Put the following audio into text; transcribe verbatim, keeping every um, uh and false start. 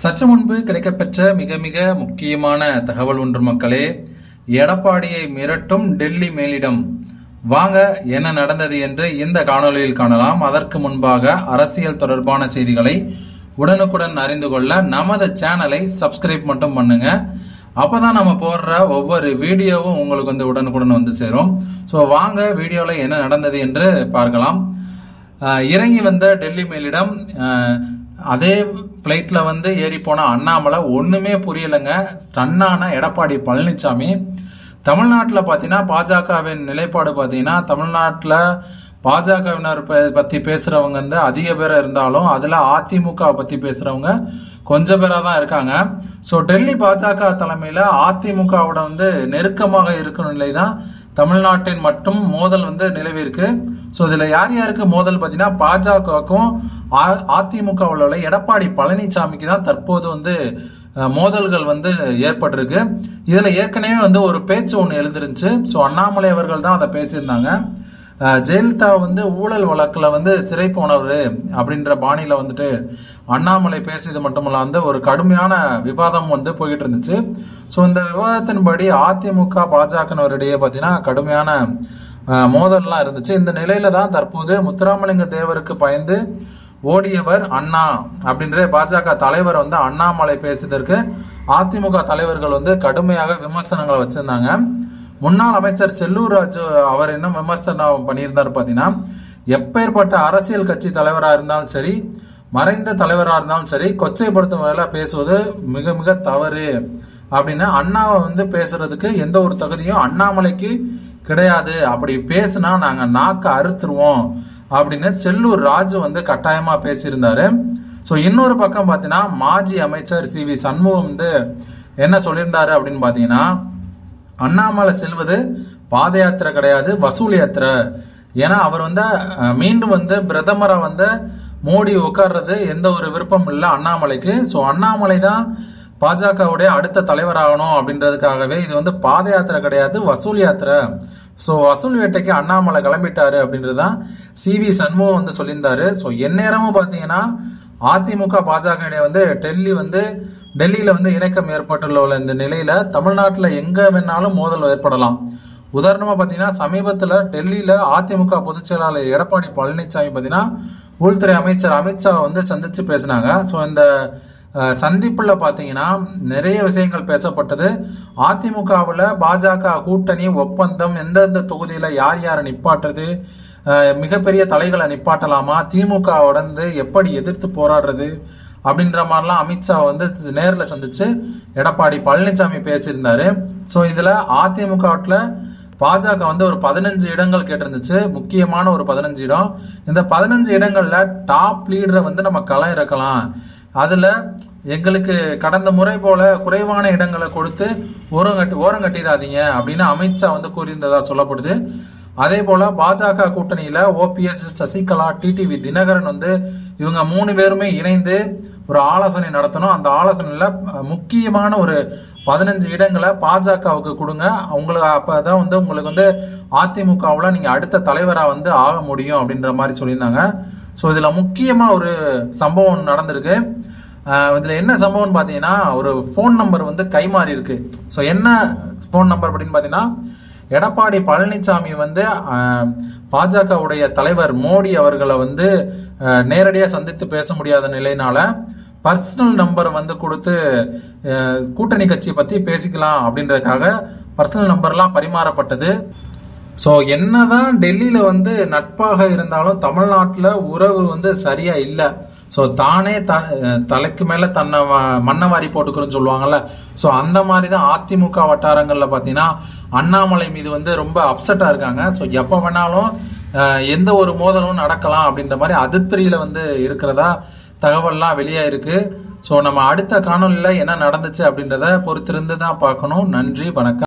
சற்று முன்பு கிடைக்கப்பெற்ற மிக மிக முக்கியமான தகவல் ஒன்று மக்களே. எடப்பாடியை மிரட்டும் டெல்லி மேலிடம், வாங்க என்ன நடந்தது என்று இந்த காணொலியில் காணலாம். அதற்கு முன்பாக அரசியல் தொடர்பான செய்திகளை உடனுக்குடன் அறிந்து கொள்ள நமது சேனலை சப்ஸ்கிரைப் மட்டும் பண்ணுங்க. அப்போதான் நம்ம போடுற ஒவ்வொரு வீடியோவும் உங்களுக்கு வந்து உடனுக்குடன் வந்து சேரும். ஸோ வாங்க வீடியோவில் என்ன நடந்தது என்று பார்க்கலாம். இறங்கி வந்த டெல்லி மேலிடம், அதே ஃப்ளைட்டில் வந்து ஏறி போன அண்ணாமலை, ஒன்றுமே புரியலைங்க. ஸ்டன்னான எடப்பாடி பழனிசாமி. தமிழ்நாட்டில் பார்த்தீங்கன்னா பாஜகவின் நிலைப்பாடு பார்த்தீங்கன்னா, தமிழ்நாட்டில் பாஜகவினர் பற்றி பேசுகிறவங்க வந்து அதிக பேர் இருந்தாலும் அதில் அதிமுக பற்றி பேசுகிறவங்க கொஞ்சம் பேராக தான் இருக்காங்க. ஸோ டெல்லி பாஜக தலைமையில் அதிமுகவோட வந்து நெருக்கமாக இருக்கிற நிலை தான் தமிழ்நாட்டின் மட்டும் மோதல் வந்து நிலவி இருக்கு. ஸோ இதில் யார் யாருக்கு மோதல் பார்த்தீங்கன்னா, பாஜகவுக்கும் அதிமுகவில் உள்ள எடப்பாடி பழனிசாமிக்கு தான் தற்போது வந்து மோதல்கள் வந்து ஏற்பட்டிருக்கு. இதில் ஏற்கனவே வந்து ஒரு பேச்சு ஒன்று எழுந்திருந்துச்சு. ஸோ அண்ணாமலை அவர்கள் தான் அதை பேசியிருந்தாங்க. ஜெயலலிதா வந்து ஊழல் வழக்கில் வந்து சிறை போனவர் அப்படின்ற பாணியில் வந்துட்டு அண்ணாமலை பேசியது மட்டுமல்ல, வந்து ஒரு கடுமையான விவாதம் வந்து போய்கிட்டு இருந்துச்சு. ஸோ இந்த விவாதத்தின்படி அதிமுக பாஜகவினரிடையே பார்த்தீங்கன்னா கடுமையான மோதல்லாம் இருந்துச்சு. இந்த நிலையில தான் தற்போது முத்துராமலிங்க தேவருக்கு பயந்து ஓடியவர் அண்ணா அப்படின்ற பாஜக தலைவர் வந்து அண்ணாமலை பேசியதற்கு அதிமுக தலைவர்கள் வந்து கடுமையாக விமர்சனங்களை வச்சுருந்தாங்க. முன்னாள் அமைச்சர் செல்லூர் ராஜு அவர் என்ன விமர்சனம் பண்ணியிருந்தார் பார்த்தீங்கன்னா, எப்பேற்பட்ட அரசியல் கட்சி தலைவராக இருந்தாலும் சரி, மறைந்த தலைவராக இருந்தாலும் சரி, கொச்சைப்படுத்தும் வகையில் பேசுவது மிக மிக தவறு அப்படின்னு அண்ணாவை வந்து பேசுறதுக்கு எந்த ஒரு தகுதியும் அண்ணாமலைக்கு கிடையாது, அப்படி பேசுனா நாங்கள் நாக்கை அறுத்துருவோம் அப்படின்னு செல்லூர் ராஜு வந்து கட்டாயமாக பேசியிருந்தாரு. ஸோ இன்னொரு பக்கம் பார்த்தீங்கன்னா மாஜி அமைச்சர் சி வி சண்முகம் வந்து என்ன சொல்லியிருந்தாரு அப்படின்னு பார்த்தீங்கன்னா, அண்ணாமலை செல்வது பாத யாத்திரை கிடையாது, வசூல் யாத்திரை. ஏன்னா அவர் வந்து மீண்டும் வந்து பிரதமரை வந்து மோடி உட்கார்றது எந்த ஒரு விருப்பம் இல்லை அண்ணாமலைக்கு. ஸோ அண்ணாமலை தான் பாஜகவுடைய அடுத்த தலைவராகணும் அப்படின்றதுக்காகவே இது வந்து பாத யாத்திரை கிடையாது, வசூல் யாத்திரை. ஸோ வசூல் வேட்டைக்கு அண்ணாமலை கிளம்பிட்டாரு அப்படின்றது தான் சி வி சண்முகம் வந்து சொல்லியிருந்தாரு. ஸோ எந்நேரமும் பார்த்தீங்கன்னா அதிமுக பாஜக இடையே வந்து டெல்லி வந்து டெல்லியில் வந்து இணக்கம் ஏற்பட்டுள்ள இந்த நிலையில் தமிழ்நாட்டில் எங்கே வேணாலும் மோதல் ஏற்படலாம். உதாரணமாக பார்த்தீங்கன்னா சமீபத்தில் டெல்லியில் அதிமுக பொதுச் செயலாளர் எடப்பாடி பழனிசாமி பார்த்தீங்கன்னா உள்துறை அமைச்சர் அமித்ஷாவை வந்து சந்தித்து பேசினாங்க. ஸோ இந்த சந்திப்பில் பார்த்தீங்கன்னா நிறைய விஷயங்கள் பேசப்பட்டது. அதிமுகவில் பாஜக கூட்டணி ஒப்பந்தம், எந்தெந்த தொகுதியில் யார் யாரை நிப்பாட்டுறது, மிகப்பெரிய தலைகளை நிப்பாட்டலாமா, திமுகவுடந்து எப்படி எதிர்த்து போராடுறது அப்படின்ற மாதிரிலாம் அமித்ஷா வந்து நேரில் சந்தித்து எடப்பாடி பழனிசாமி பேசியிருந்தார். ஸோ இதில் அதிமுகவில் பாஜக வந்து ஒரு பதினஞ்சு இடங்கள் கேட்டிருந்துச்சு, முக்கியமான ஒரு பதினஞ்சு இடம். இந்த பதினஞ்சு இடங்களில் டாப் லீடரை வந்து நம்ம களை இறக்கலாம், அதில் எங்களுக்கு கடந்த முறை போல் குறைவான இடங்களை கொடுத்து ஓரம் கட்டி ஓரம் கட்டிடாதீங்க அப்படின்னு அமித்ஷா வந்து கூறியிருந்ததாக சொல்லப்படுது. அதே போல் பாஜக கூட்டணியில் ஓபிஎஸ், சசிகலா, டிடிவி தினகரன் வந்து இவங்க மூணு பேருமே இணைந்து ஒரு ஆலோசனை நடத்தணும். அந்த ஆலோசனையில் முக்கியமான ஒரு பதினஞ்சு இடங்களை பாஜகவுக்கு கொடுங்க, உங்களுக்கு அப்போ தான் வந்து உங்களுக்கு வந்து அதிமுகவில் நீங்கள் அடுத்த தலைவராக வந்து ஆக முடியும் அப்படின்ற மாதிரி சொல்லியிருந்தாங்க. ஸோ இதில் முக்கியமாக ஒரு சம்பவம் நடந்திருக்கு. இதில் என்ன சம்பவம்னு பார்த்தீங்கன்னா, ஒரு ஃபோன் நம்பர் வந்து கைமாறி இருக்கு. ஸோ என்ன ஃபோன் நம்பர் அப்படின்னு பார்த்தீங்கன்னா, எடப்பாடி பழனிசாமி வந்து பாஜகவுடைய தலைவர் மோடி அவர்களை வந்து நேரடியாக சந்தித்து பேச முடியாத நிலையினால பர்சனல் நம்பர் வந்து கொடுத்து கூட்டணி கட்சியை பற்றி பேசிக்கலாம் அப்படின்றதுக்காக பர்சனல் நம்பர்லாம் பரிமாறப்பட்டது. ஸோ என்னதான் டெல்லியில் வந்து நட்பாக இருந்தாலும் தமிழ்நாட்டில் உறவு வந்து சரியாக இல்லை. ஸோ தானே த தலைக்கு மேலே தன்னை மண்ணை வாரி போட்டுக்கிறோன்னு சொல்லுவாங்கள்ல. ஸோ அந்த மாதிரி தான் அதிமுக வட்டாரங்களில் பார்த்தீங்கன்னா அண்ணாமலை மீது வந்து ரொம்ப அப்செட்டாக இருக்காங்க. ஸோ எப்போ வேணாலும் எந்த ஒரு மோதலும் நடக்கலாம் அப்படின்ற மாதிரி அதிருப்தியில் வந்து இருக்கிறதா தகவல்லாம் வெளியாக இருக்குது. ஸோ நம்ம அடுத்த காணொலியில் என்ன நடந்துச்சு அப்படின்றத பொறுத்திருந்து தான் பார்க்கணும். நன்றி, வணக்கம்.